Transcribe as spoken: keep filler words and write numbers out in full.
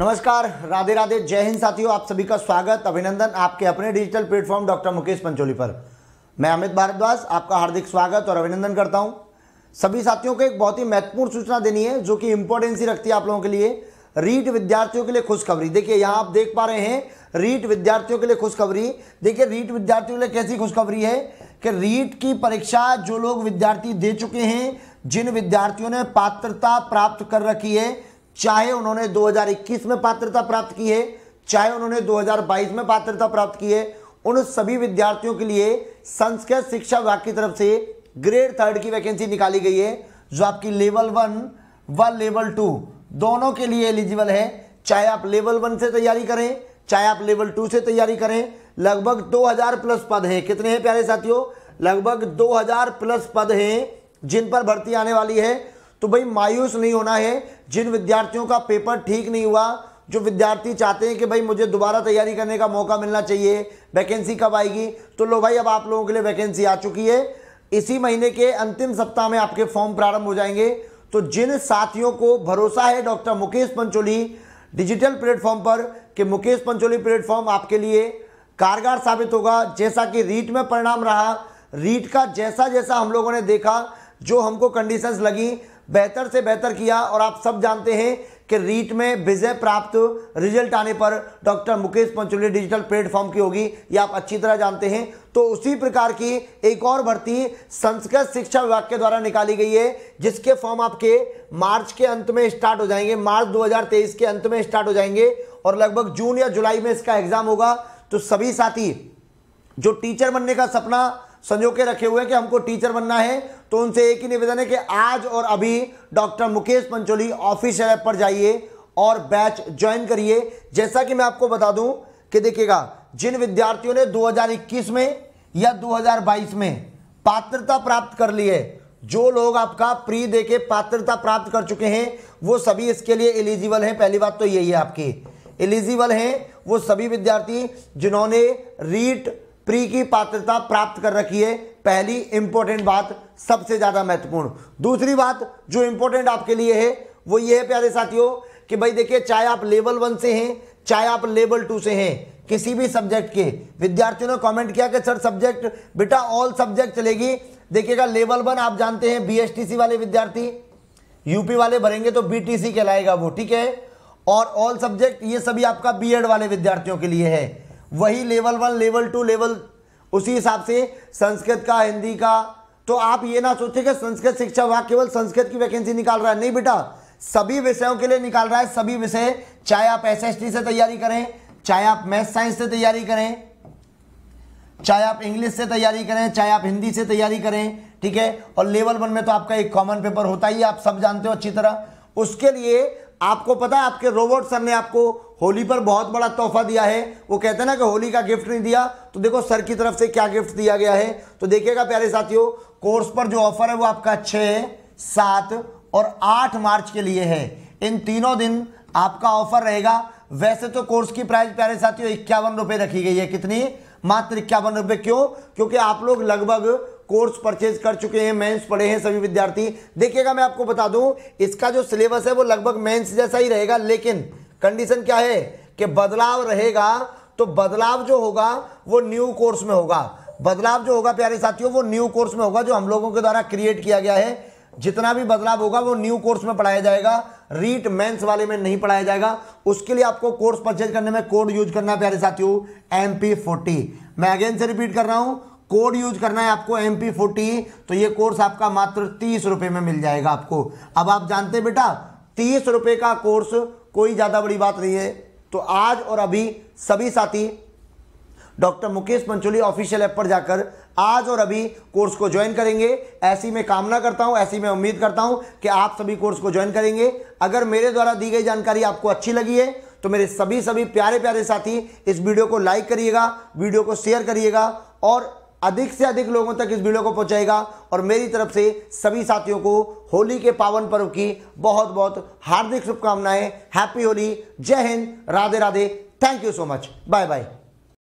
नमस्कार, राधे राधे, जय हिंद साथियों। आप सभी का स्वागत, अभिनंदन आपके अपने digital platform doctor Mukesh Pancholi पर। मैं अमित भारद्वाज आपका हार्दिक स्वागत और अभिनंदन करता हूं। सभी साथियों को एक बहुत ही महत्वपूर्ण सूचना देनी है जो कि इंपॉर्टेंस ही रखती है आप लोगों के लिए। रीट विद्यार्थियों के लिए खुशखबरी। देखिए यहाँ आप देख पा रहे हैं, रीट विद्यार्थियों के लिए खुशखबरी। देखिए रीट विद्यार्थियों के लिए कैसी खुशखबरी है कि रीट की परीक्षा जो लोग विद्यार्थी दे चुके हैं, जिन विद्यार्थियों ने पात्रता प्राप्त कर रखी है, चाहे उन्होंने दो हज़ार इक्कीस में पात्रता प्राप्त की है, चाहे उन्होंने दो हज़ार बाईस में पात्रता प्राप्त की है, उन सभी विद्यार्थियों के लिए संस्कृत शिक्षा विभाग की तरफ से ग्रेड थर्ड की वैकेंसी निकाली गई है, जो आपकी लेवल वन व लेवल टू दोनों के लिए एलिजिबल है। चाहे आप लेवल वन से तैयारी करें, चाहे आप लेवल टू से तैयारी करें। लगभग दो हज़ार प्लस पद हैं। कितने हैं प्यारे साथियों? लगभग दो हज़ार प्लस पद हैं जिन पर भर्ती आने वाली है। तो भाई मायूस नहीं होना है। जिन विद्यार्थियों का पेपर ठीक नहीं हुआ, जो विद्यार्थी चाहते हैं कि भाई मुझे दोबारा तैयारी करने का मौका मिलना चाहिए, वैकेंसी कब आएगी, तो लो भाई अब आप लोगों के लिए वैकेंसी आ चुकी है। इसी महीने के अंतिम सप्ताह में आपके फॉर्म प्रारंभ हो जाएंगे। तो जिन साथियों को भरोसा है doctor Mukesh Pancholi digital platform पर कि मुकेश पंचोली प्लेटफॉर्म आपके लिए कारगर साबित होगा, जैसा कि रीट में परिणाम रहा, रीट का जैसा जैसा हम लोगों ने देखा, जो हमको कंडीशंस लगी, बेहतर से बेहतर किया। और आप सब जानते हैं कि रीट में विजय प्राप्त रिजल्ट आने पर doctor Mukesh Pancholi digital platform की होगी, ये आप अच्छी तरह जानते हैं। तो उसी प्रकार की एक और भर्ती संस्कृत शिक्षा विभाग के द्वारा निकाली गई है, जिसके फॉर्म आपके मार्च के अंत में स्टार्ट हो जाएंगे, मार्च दो हज़ार तेईस के अंत में स्टार्ट हो जाएंगे और लगभग जून या जुलाई में इसका एग्जाम होगा। तो सभी साथी जो टीचर बनने का सपना संजो के रखे हुए हैं कि हमको टीचर बनना है, तो उनसे एक ही निवेदन है कि आज और अभी doctor Mukesh Pancholi official app पर जाइए और बैच ज्वाइन करिए। जैसा कि मैं आपको बता दूं कि देखिएगा, जिन विद्यार्थियों ने दो हज़ार इक्कीस में या दो हज़ार बाईस में पात्रता प्राप्त कर ली है, जो लोग आपका प्री दे के पात्रता प्राप्त कर चुके हैं, वो सभी इसके लिए एलिजिबल हैं। पहली बात तो यही है, आपकी एलिजिबल हैं वो सभी विद्यार्थी जिन्होंने रीट प्री की पात्रता प्राप्त कर रखी है। पहली इंपॉर्टेंट बात, सबसे ज़्यादा महत्वपूर्ण। दूसरी बात जो इंपॉर्टेंट आपके लिए है वो ये है प्यारे साथियों कि भाई देखिए, चाहे आप लेवल वन से हैं, चाहे आप लेवल टू से हैं, किसी भी सब्जेक्ट के विद्यार्थियों ने कमेंट किया कि सर सब्जेक्ट, बेटा ऑल सब्जेक्ट चलेगी। देखिएगा लेवल वन आप जानते हैं बी एस टी सी वाले विद्यार्थी, यूपी वाले भरेंगे तो बी टी सी कहलाएगा वो, ठीक है। और ऑल सब्जेक्ट ये सभी आपका बी एड वाले विद्यार्थियों के लिए है। वही level one, level two, level उसी हिसाब से संस्कृत का, हिंदी का। तो आप ये ना सोचें कि संस्कृत शिक्षा विभाग केवल संस्कृत की वैकेंसी निकाल रहा है, नहीं बेटा, सभी विषयों के लिए निकाल रहा है, सभी विषय। चाहे आप एस एस टी से तैयारी करें, चाहे आप मैथ साइंस से तैयारी करें, चाहे आप इंग्लिश से तैयारी करें, चाहे आप हिंदी से तैयारी करें, ठीक है। और लेवल वन में तो आपका एक कॉमन पेपर होता ही, आप सब जानते हो अच्छी तरह। उसके लिए आपको पता है आपके रोबोट सर ने आपको होली पर बहुत बड़ा तोहफा दिया है। वो कहते हैं ना कि होली का गिफ्ट नहीं दिया, तो देखो सर की तरफ से क्या गिफ्ट दिया गया है। तो देखिएगा प्यारे साथियों, कोर्स पर जो ऑफर है वो आपका छः, सात और आठ मार्च के लिए है। इन तीनों दिन आपका ऑफर रहेगा। वैसे तो कोर्स की प्राइस प्यारे साथियों इक्यावन रुपये रखी गई है। कितनी? मात्र इक्यावन रुपये। क्यों? क्योंकि आप लोग लगभग कोर्स परचेज कर चुके हैं, मेंस पढ़े हैं सभी विद्यार्थी। देखिएगा मैं आपको बता दूं, इसका जो सिलेबस है वो लगभग मेंस जैसा ही रहेगा, लेकिन कंडीशन क्या है कि बदलाव रहेगा। तो बदलाव जो होगा वो न्यू कोर्स में होगा। बदलाव जो होगा प्यारे साथियों वो न्यू कोर्स में होगा, जो हम लोगों के द्वारा क्रिएट किया गया है। जितना भी बदलाव होगा वो न्यू कोर्स में पढ़ाया जाएगा, रीट मेंस वाले में नहीं पढ़ाया जाएगा। उसके लिए आपको कोर्स परचेज करने में कोड यूज करना है प्यारे साथियों, एम पी फोर्टी। मैं अगेन से रिपीट कर रहा हूँ, कोड यूज करना है आपको एम पी फोर्टी। तो ये कोर्स आपका मात्र तीस रुपये में मिल जाएगा आपको। अब आप जानते हैं बेटा, तीस रुपये का कोर्स कोई ज़्यादा बड़ी बात नहीं है। तो आज और अभी सभी साथी doctor Mukesh Pancholi official app पर जाकर आज और अभी कोर्स को ज्वाइन करेंगे। ऐसी मैं कामना करता हूं, ऐसी मैं उम्मीद करता हूं कि आप सभी कोर्स को ज्वाइन करेंगे। अगर मेरे द्वारा दी गई जानकारी आपको अच्छी लगी है तो मेरे सभी सभी प्यारे प्यारे साथी इस वीडियो को लाइक करिएगा, वीडियो को शेयर करिएगा और अधिक से अधिक लोगों तक इस वीडियो को पहुंचाएगा। और मेरी तरफ से सभी साथियों को होली के पावन पर्व की बहुत बहुत हार्दिक शुभकामनाएं। हैप्पी होली, जय Hind, Radhe Radhe, thank you so much, bye bye.